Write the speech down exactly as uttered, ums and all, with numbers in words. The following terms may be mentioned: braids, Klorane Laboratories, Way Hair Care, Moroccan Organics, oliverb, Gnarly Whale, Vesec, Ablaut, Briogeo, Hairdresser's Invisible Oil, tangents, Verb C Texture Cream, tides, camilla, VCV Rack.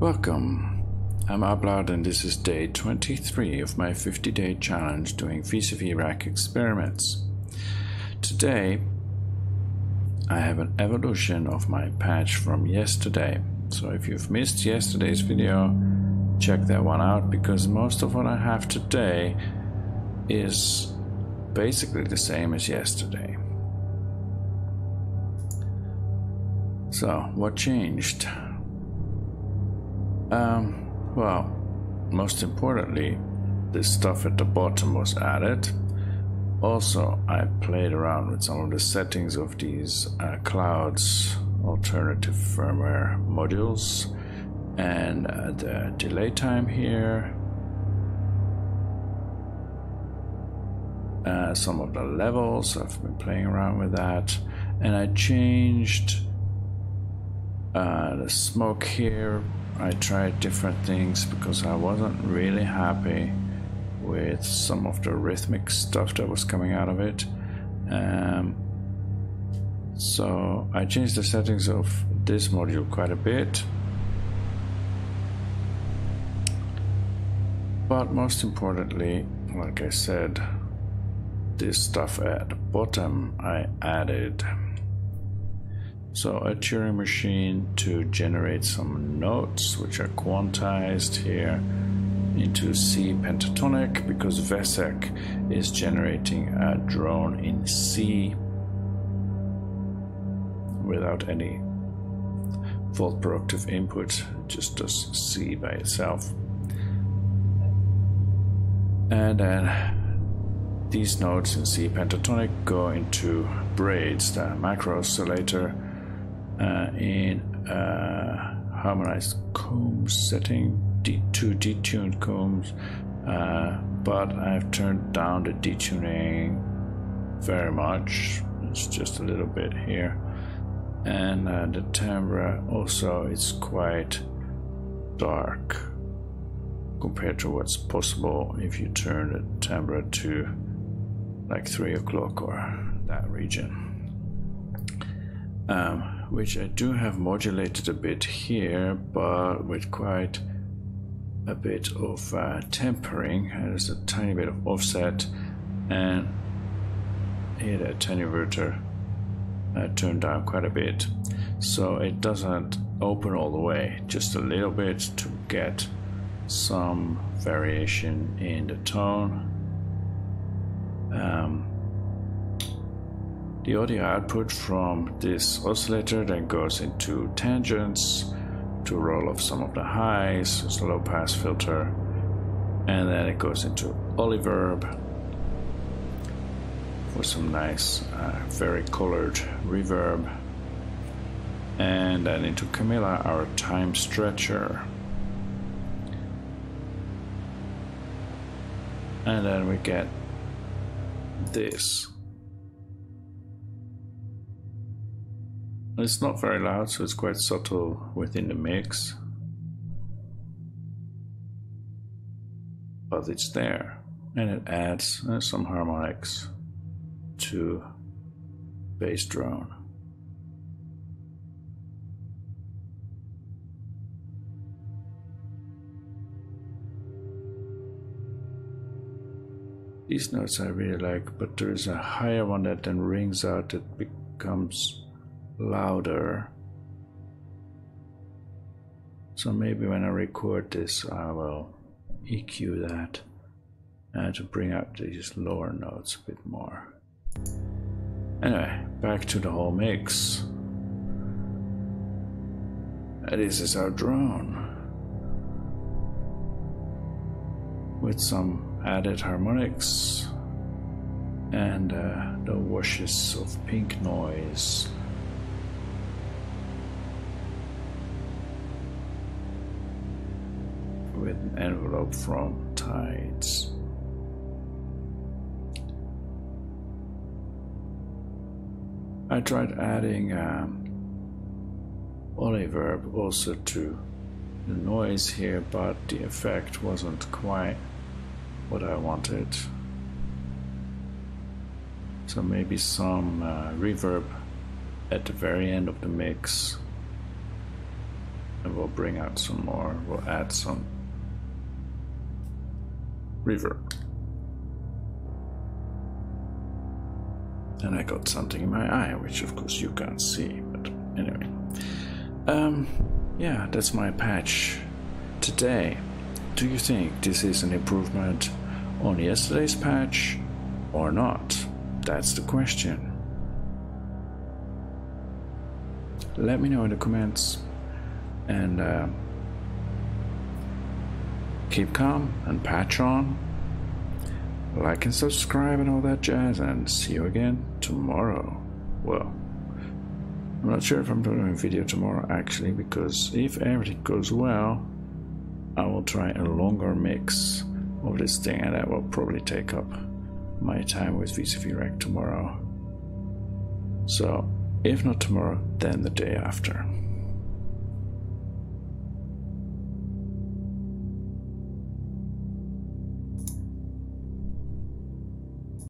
Welcome, I'm Ablaut and this is day twenty-three of my fifty day challenge doing V C V Rack experiments. Today I have an evolution of my patch from yesterday, so if you've missed yesterday's video, check that one out because most of what I have today is basically the same as yesterday. So, what changed? Um, well, most importantly, this stuff at the bottom was added. Also, I played around with some of the settings of these uh, clouds, alternative firmware modules, and uh, the delay time here, uh, some of the levels. I've been playing around with that, and I changed uh, the smoke here. I tried different things because I wasn't really happy with some of the rhythmic stuff that was coming out of it. Um, so I changed the settings of this module quite a bit. But most importantly, like I said, this stuff at the bottom I added. So a Turing machine to generate some notes which are quantized here into C pentatonic, because Vesec is generating a drone in C without any volt productive input, it just does C by itself. And then these notes in C pentatonic go into braids, the macro oscillator, Uh, in uh, harmonized comb setting, de two detuned combs, uh, but I've turned down the detuning very much. It's just a little bit here, and uh, the timbre also is quite dark compared to what's possible if you turn the timbre to like three o'clock or that region. Um, which I do have modulated a bit here, but with quite a bit of uh, tempering. There's a tiny bit of offset, and here the attenuator I turned down quite a bit, so it doesn't open all the way, just a little bit to get some variation in the tone. Um, The audio output from this oscillator then goes into tangents to roll off some of the highs, it's a low pass filter, and then it goes into oliverb for some nice, uh, very colored reverb, and then into Camilla, our time stretcher. And then we get this. It's not very loud, so it's quite subtle within the mix, but it's there, and it adds uh, some harmonics to bass drone. These notes I really like, but there is a higher one that then rings out, that becomes louder. So maybe when I record this I will E Q that uh, to bring up these lower notes a bit more. Anyway, back to the whole mix. This is our drone with some added harmonics and uh, the washes of pink noise. With an envelope from tides. I tried adding um, oliverb also to the noise here, but the effect wasn't quite what I wanted. So maybe some uh, reverb at the very end of the mix and we'll bring out some more. We'll add some reverb. And I got something in my eye, which of course you can't see, but anyway. Um, yeah, that's my patch today. Do you think this is an improvement on yesterday's patch or not? That's the question. Let me know in the comments, and uh, keep calm and patch on. Like and subscribe and all that jazz, and see you again tomorrow. Well, I'm not sure if I'm doing a video tomorrow actually, because if everything goes well, I will try a longer mix of this thing, and I will probably take up my time with V C V Rack tomorrow. So if not tomorrow, then the day after.